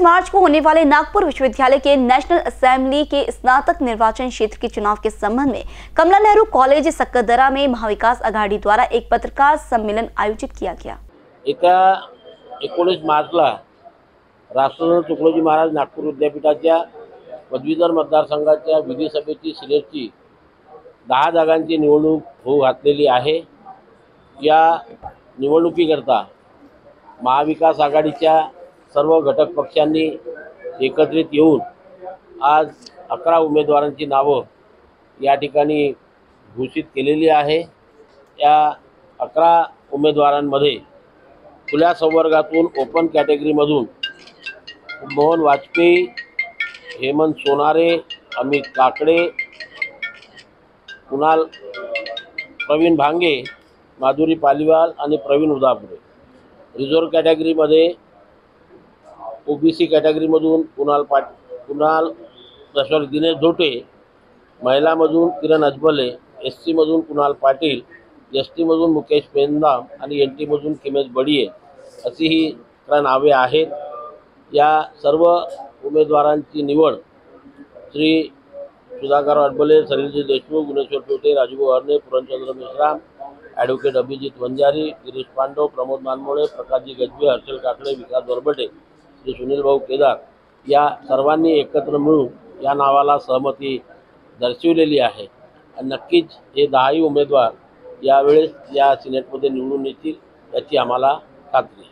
31 मार्च को होने वाले नागपुर विश्वविद्यालय के नेशनल असेंबली के स्नातक निर्वाचन क्षेत्र के चुनाव के संबंध में कमला नेहरू कॉलेज सक्करदरा में महाविकास आघाड़ी द्वारा एक पत्रकार सम्मेलन आयोजित किया गया। 19 मार्चला राष्ट्रसंत तुकडोजी महाराज नागपूर विद्यापीठाच्या पदवीधर मतदारसंघाच्या विधानसभेची सिलेटची 10 जागांची निवडणूक होऊ घातलेली आहे। या निवडणुकीकरता महाविकास आघाडीच्या सर्व घटक पक्षांनी एकत्रित येऊन आज 11 उमेदवारांची नावं या ठिकाणी घोषित केलेली आहे। या 11 उमेदवारांमध्ये खुल्या संवर्गातून ओपन कॅटेगरीमधून मोहन वाजपेयी, हेमंत सोनारे, अमित काकड़े, कुनाल प्रवीण भांगे, माधुरी पालीवाल आणि प्रवीण उदाबडे। रिझर्व कॅटेगरीमध्ये ओबीसी कॅटेगरीमधून गुणेश्वर चोटे, महिलामधून किरण अजबले, एससी मधून कुनाल पाटील, एसटी मधून मुकेश पेन्दा आणि एनटी मधून किमेश बडिये अशी ही 13 नावे आहेत। या सर्व उमेदवारांची निवड श्री सुधाकर अजबले, सलीलजी देशमुख, गुणेश्वर चोटे, पूरणचंद्र मिश्रा, ॲडव्होकेट अभिजीत वंजारी, गिरीश पांडव, प्रमोद मानवोड़े, प्रकाशजी गजबे, हर्षल काकड़े, विकास बरबटे, श्री सुनील भाई केदार या सर्वांनी एकत्र मिळून या नावाला सहमती दर्शवलेली आहे। नक्कीच हे 10 उमेदवार यावेळेस या सिनेटमध्ये निवडून येतील याची आम्हाला खात्री आहे।